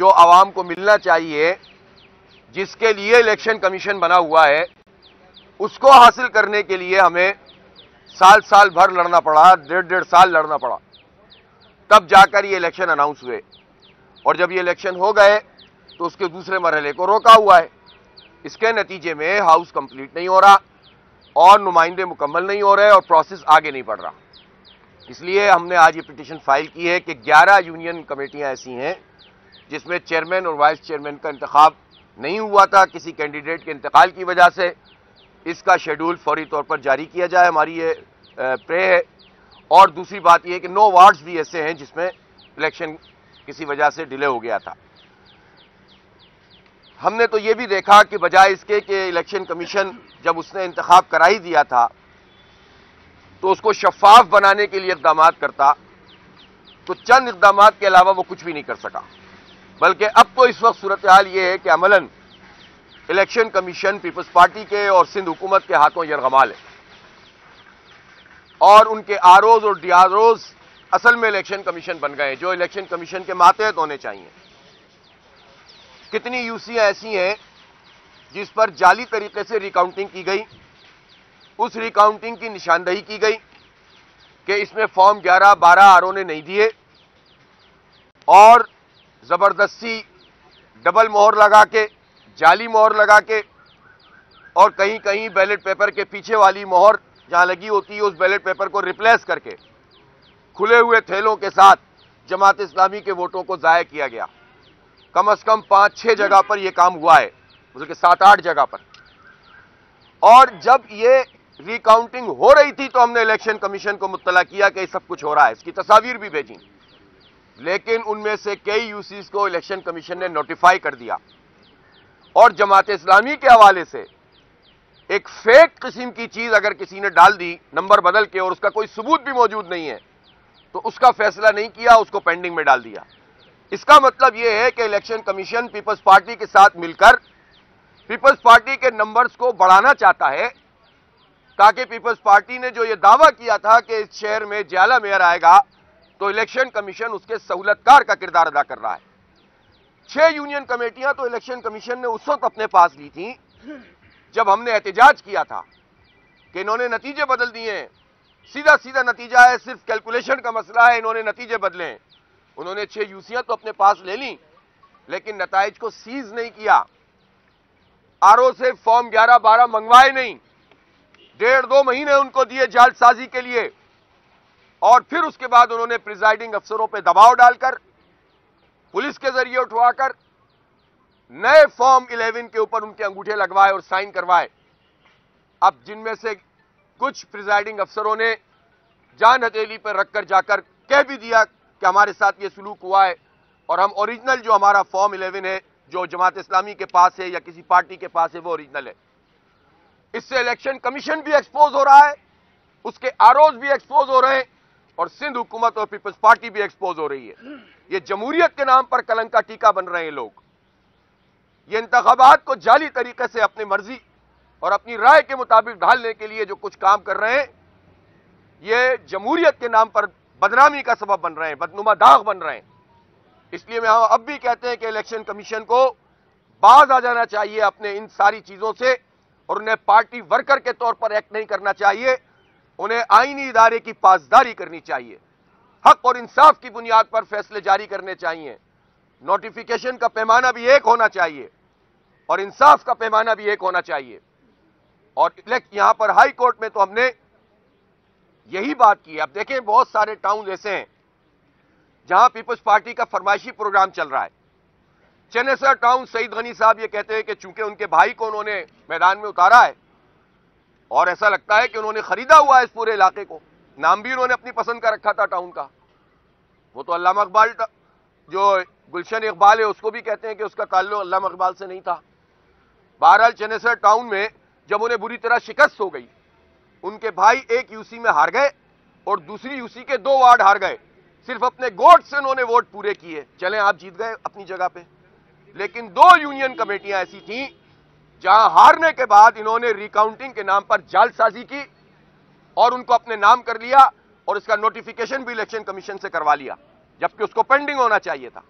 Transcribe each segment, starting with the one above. जो आवाम को मिलना चाहिए, जिसके लिए इलेक्शन कमीशन बना हुआ है, उसको हासिल करने के लिए हमें साल साल भर लड़ना पड़ा, डेढ़ डेढ़ साल लड़ना पड़ा, तब जाकर ये इलेक्शन अनाउंस हुए। और जब ये इलेक्शन हो गए तो उसके दूसरे मरहले को रोका हुआ है। इसके नतीजे में हाउस कंप्लीट नहीं हो रहा और नुमाइंदे मुकम्मल नहीं हो रहे और प्रोसेस आगे नहीं बढ़ रहा। इसलिए हमने आज ये पिटीशन फाइल की है कि 11 यूनियन कमेटियां ऐसी हैं जिसमें चेयरमैन और वाइस चेयरमैन का इंतखाब नहीं हुआ था किसी कैंडिडेट के इंतकाल की वजह से। इसका शेड्यूल फौरी तौर पर जारी किया जाए, हमारी ये प्रे है। और दूसरी बात यह है कि 9 वार्ड्स भी ऐसे हैं जिसमें इलेक्शन किसी वजह से डिले हो गया था। हमने तो ये भी देखा कि बजाय इसके कि इलेक्शन कमीशन जब उसने इंतखाब करा ही दिया था तो उसको शफाफ बनाने के लिए इकदाम करता, तो चंद इकदाम के अलावा वो कुछ भी नहीं कर सका। बल्कि अब तो इस वक्त सूरत हाल ये है कि अमलन इलेक्शन कमीशन पीपल्स पार्टी के और सिंध हुकूमत के हाथों यरगमाल है और उनके आरओज और डीआरओज असल में इलेक्शन कमीशन बन गए हैं, जो इलेक्शन कमीशन के मातहत होने चाहिए। कितनी यूसीयां ऐसी हैं जिस पर जाली तरीके से रिकाउंटिंग की गई, उस रिकाउंटिंग की निशानदेही की गई कि इसमें फॉर्म 11-12 आरओ ने नहीं दिए और ज़बरदस्ती डबल मोहर लगा के, जाली मोहर लगा के, और कहीं कहीं बैलेट पेपर के पीछे वाली मोहर जहां लगी होती है उस बैलेट पेपर को रिप्लेस करके खुले हुए थैलों के साथ जमात इस्लामी के वोटों को ज़ाया किया गया। कम से कम 5-6 जगह पर यह काम हुआ है, बल्कि 7-8 जगह पर। और जब ये रिकाउंटिंग हो रही थी तो हमने इलेक्शन कमीशन को मुत्तला किया कि सब कुछ हो रहा है, इसकी तस्वीर भी भेजी, लेकिन उनमें से कई यूसीज को इलेक्शन कमीशन ने नोटिफाई कर दिया और जमात इस्लामी के हवाले से एक फेक किस्म की चीज अगर किसी ने डाल दी नंबर बदल के और उसका कोई सबूत भी मौजूद नहीं है तो उसका फैसला नहीं किया, उसको पेंडिंग में डाल दिया। इसका मतलब यह है कि इलेक्शन कमीशन पीपल्स पार्टी के साथ मिलकर पीपल्स पार्टी के नंबर्स को बढ़ाना चाहता है ताकि पीपल्स पार्टी ने जो ये दावा किया था कि इस शहर में ज्याला मेयर आएगा तो इलेक्शन कमीशन उसके सहूलतकार का किरदार अदा कर रहा है। 6 यूनियन कमेटियां तो इलेक्शन कमीशन ने उस वक्त अपने पास ली थी जब हमने एहतजाज किया था कि इन्होंने नतीजे बदल दिए हैं। सीधा सीधा नतीजा है, सिर्फ कैलकुलेशन का मसला है, इन्होंने नतीजे बदले हैं। उन्होंने 6 यूसियां तो अपने पास ले ली लेकिन नताइज को सीज नहीं किया, आरओ से फॉर्म 11-12 मंगवाए नहीं, 1.5-2 महीने उनको दिए जालसाजी के लिए। और फिर उसके बाद उन्होंने प्रिजाइडिंग अफसरों पर दबाव डालकर, पुलिस के जरिए उठवाकर नए फॉर्म 11 के ऊपर उनके अंगूठे लगवाए और साइन करवाए। अब जिनमें से कुछ प्रिजाइडिंग अफसरों ने जान हथेली पर रखकर जाकर कह भी दिया कि हमारे साथ ये सलूक हुआ है और हम ओरिजिनल जो हमारा फॉर्म 11 है जो जमात इस्लामी के पास है या किसी पार्टी के पास है वो ओरिजिनल है। इससे इलेक्शन कमीशन भी एक्सपोज हो रहा है, उसके आरोज भी एक्सपोज हो रहे हैं और सिंध हुकूमत और पीपल्स पार्टी भी एक्सपोज हो रही है। ये जमहूरियत के नाम पर कलंक का टीका बन रहे हैं लोग। ये इंतखाबात को जाली तरीके से अपनी मर्जी और अपनी राय के मुताबिक ढालने के लिए जो कुछ काम कर रहे हैं ये जमहूरियत के नाम पर बदनामी का सबब बन रहे हैं, बदनुमा दाग बन रहे हैं। इसलिए हम अब भी कहते हैं कि इलेक्शन कमीशन को बाज आ जाना चाहिए अपने इन सारी चीजों से और उन्हें पार्टी वर्कर के तौर पर एक्ट नहीं करना चाहिए, उन्हें आईनी इदारे की पासदारी करनी चाहिए, हक और इंसाफ की बुनियाद पर फैसले जारी करने चाहिए। नोटिफिकेशन का पैमाना भी एक होना चाहिए और इंसाफ का पैमाना भी एक होना चाहिए। और यहां पर हाई कोर्ट में तो हमने यही बात की। अब देखें, बहुत सारे टाउन ऐसे हैं जहां पीपल्स पार्टी का फरमाइशी प्रोग्राम चल रहा है। चनेसर टाउन सईद गनी साहब ये कहते हैं कि चूंकि उनके भाई को उन्होंने मैदान में उतारा है और ऐसा लगता है कि उन्होंने खरीदा हुआ है इस पूरे इलाके को, नाम भी उन्होंने अपनी पसंद का रखा था टाउन का। वो तो अल्लामा इकबाल, जो गुलशन इकबाल है, उसको भी कहते हैं कि उसका ताल्लुक अल्लामा इकबाल से नहीं था। बहरहाल चनेसर टाउन में जब उन्हें बुरी तरह शिकस्त हो गई, उनके भाई एक यूसी में हार गए और दूसरी यूसी के 2 वार्ड हार गए। सिर्फ अपने गोट से उन्होंने वोट पूरे किए, चले आप जीत गए अपनी जगह पे, लेकिन 2 यूनियन कमेटियां ऐसी थीं जहां हारने के बाद इन्होंने रिकाउंटिंग के नाम पर जालसाजी की और उनको अपने नाम कर लिया और इसका नोटिफिकेशन भी इलेक्शन कमीशन से करवा लिया, जबकि उसको पेंडिंग होना चाहिए था।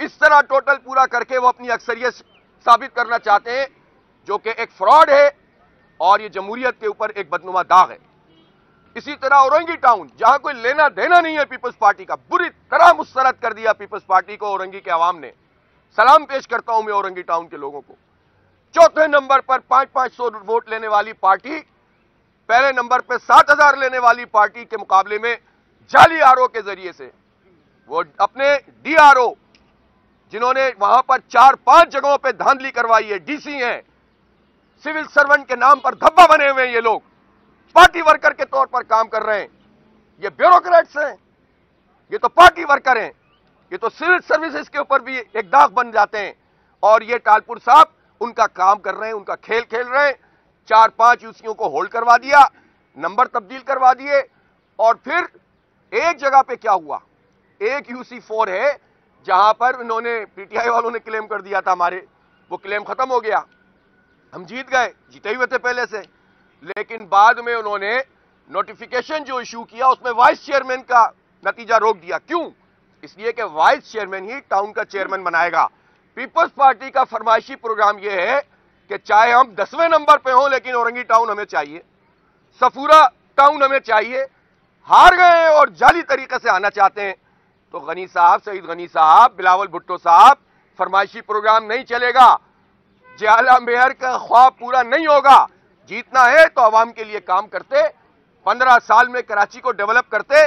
इस तरह टोटल पूरा करके वो अपनी अक्सरियत साबित करना चाहते हैं, जो कि एक फ्रॉड है और ये जमहूरियत के ऊपर एक बदनुमा दाग है। इसी तरह औरंगी टाउन, जहां कोई लेना देना नहीं है पीपल्स पार्टी का, बुरी तरह मुस्तरद कर दिया पीपल्स पार्टी को औरंगी के आवाम ने। सलाम पेश करता हूं मैं औरंगी टाउन के लोगों को। चौथे नंबर पर 500-500 वोट लेने वाली पार्टी, पहले नंबर पर 7000 लेने वाली पार्टी के मुकाबले में जाली आरओ के जरिए से वो अपने डीआरओ, जिन्होंने वहां पर 4-5 जगहों पर धांधली करवाई है, डीसी हैं, सिविल सर्वेंट के नाम पर धब्बा बने हुए हैं, ये लोग पार्टी वर्कर के तौर पर काम कर रहे हैं। ये ब्यूरोक्रेट्स हैं, ये तो पार्टी वर्कर हैं, ये तो सिविल सर्विसेज के ऊपर भी एक दाग बन जाते हैं। और ये टालपुर साहब उनका काम कर रहे हैं, उनका खेल खेल रहे हैं। 4-5 यूसीओं को होल्ड करवा दिया, नंबर तब्दील करवा दिए, और फिर एक जगह पे क्या हुआ, एक यूसी 4 है जहां पर इन्होंने पीटीआई वालों ने क्लेम कर दिया था, हमारे वो क्लेम खत्म हो गया, हम जीत गए, जीते हुए थे पहले से। लेकिन बाद में उन्होंने नोटिफिकेशन जो इश्यू किया उसमें वाइस चेयरमैन का नतीजा रोक दिया। क्यों? इसलिए कि वाइस चेयरमैन ही टाउन का चेयरमैन बनाएगा। पीपल्स पार्टी का फरमाइशी प्रोग्राम यह है कि चाहे हम 10वें नंबर पे हों, लेकिन औरंगी टाउन हमें चाहिए, सफूरा टाउन हमें चाहिए। हार गए और जाली तरीके से आना चाहते हैं। तो गनी साहब, सईद गनी साहब, बिलावल भुट्टो साहब, फरमाइशी प्रोग्राम नहीं चलेगा, जियाला मेयर का ख्वाब पूरा नहीं होगा। जीतना है तो आवाम के लिए काम करते, 15 साल में कराची को डेवलप करते,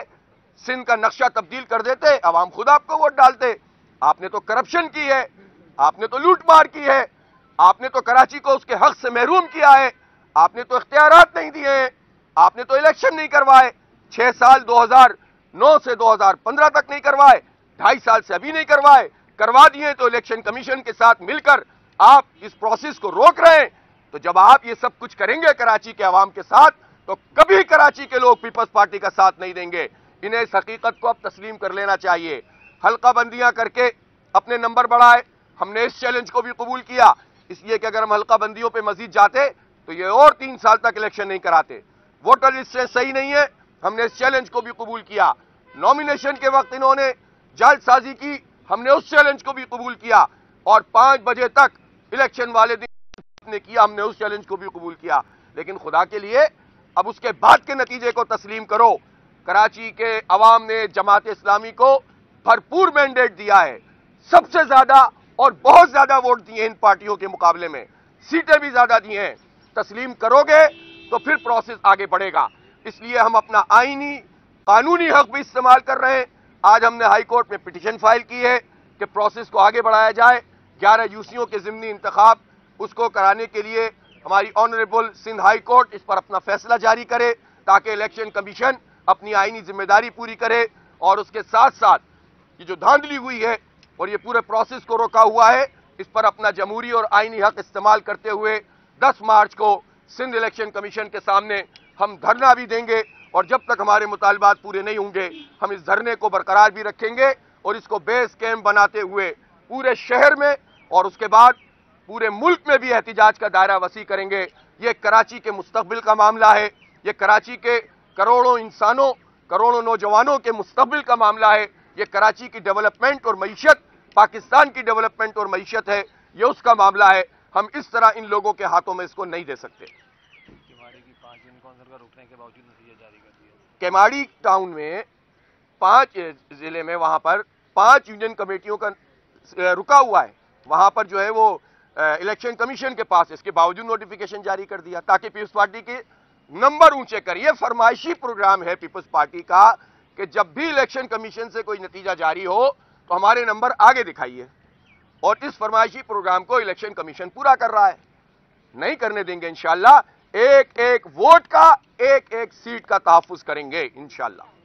सिंध का नक्शा तब्दील कर देते, आवाम खुद आपको वोट डालते। आपने तो करप्शन की है, आपने तो लूटमार की है, आपने तो कराची को उसके हक से महरूम किया है, आपने तो इख्तियारात नहीं दिए हैं, आपने तो इलेक्शन नहीं करवाए, 6 साल 2009 से 2015 तक नहीं करवाए, 2.5 साल से अभी नहीं करवाए, करवा दिए तो इलेक्शन कमीशन के साथ मिलकर आप इस प्रोसेस को रोक रहे हैं। तो जब आप ये सब कुछ करेंगे कराची के आवाम के साथ, तो कभी कराची के लोग पीपल्स पार्टी का साथ नहीं देंगे। इन्हें इस हकीकत को अब तस्लीम कर लेना चाहिए। हल्का बंदियां करके अपने नंबर बढ़ाए, हमने इस चैलेंज को भी कबूल किया, इसलिए कि अगर हम हल्का बंदियों पर मजीद जाते तो ये और 3 साल तक इलेक्शन नहीं कराते। वोटर लिस्ट सही नहीं है, हमने इस चैलेंज को भी कबूल किया। नॉमिनेशन के वक्त इन्होंने जालसाजी की, हमने उस चैलेंज को भी कबूल किया। और 5 बजे तक इलेक्शन वाले दिन ने किया, हमने उस चैलेंज को भी कबूल किया। लेकिन खुदा के लिए अब उसके बाद के नतीजे को तस्लीम करो। कराची के अवाम ने जमात इस्लामी को भरपूर मैंडेट दिया है, सबसे ज्यादा और बहुत ज्यादा वोट दिए इन पार्टियों के मुकाबले में, सीटें भी ज्यादा दी हैं। तस्लीम करोगे तो फिर प्रोसेस आगे बढ़ेगा। इसलिए हम अपना आईनी कानूनी हक भी इस्तेमाल कर रहे हैं। आज हमने हाईकोर्ट में पिटिशन फाइल की है कि प्रोसेस को आगे बढ़ाया जाए। 11 यूसीओं के जिमनी इंतखाब उसको कराने के लिए हमारी ऑनरेबल सिंध हाई कोर्ट इस पर अपना फैसला जारी करे, ताकि इलेक्शन कमीशन अपनी आईनी जिम्मेदारी पूरी करे। और उसके साथ साथ ये जो धांधली हुई है और ये पूरे प्रोसेस को रोका हुआ है, इस पर अपना जमहूरी और आईनी हक इस्तेमाल करते हुए 10 मार्च को सिंध इलेक्शन कमीशन के सामने हम धरना भी देंगे। और जब तक हमारे मुतालबात पूरे नहीं होंगे, हम इस धरने को बरकरार भी रखेंगे और इसको बेस कैंप बनाते हुए पूरे शहर में और उसके बाद पूरे मुल्क में भी एहतिजाज का दायरा वसी करेंगे। ये कराची के मुस्तकबिल का मामला है, ये कराची के करोड़ों इंसानों, करोड़ों नौजवानों के मुस्तकबिल का मामला है, ये कराची की डेवलपमेंट और मईशत, पाकिस्तान की डेवलपमेंट और मईशत है, ये उसका मामला है। हम इस तरह इन लोगों के हाथों में इसको नहीं दे सकते। केमाड़ी टाउन में 5 जिले में वहां पर 5 यूनियन कमेटियों का रुका हुआ है, वहां पर जो है वो इलेक्शन कमीशन के पास, इसके बावजूद नोटिफिकेशन जारी कर दिया ताकि पीपल्स पार्टी के नंबर ऊंचे कर। ये फरमाइशी प्रोग्राम है पीपल्स पार्टी का कि जब भी इलेक्शन कमीशन से कोई नतीजा जारी हो तो हमारे नंबर आगे दिखाइए। और इस फरमाइशी प्रोग्राम को इलेक्शन कमीशन पूरा कर रहा है, नहीं करने देंगे। इंशाल्लाह एक एक वोट का, एक एक सीट का तहफ़्फ़ुज़ करेंगे इंशाल्लाह।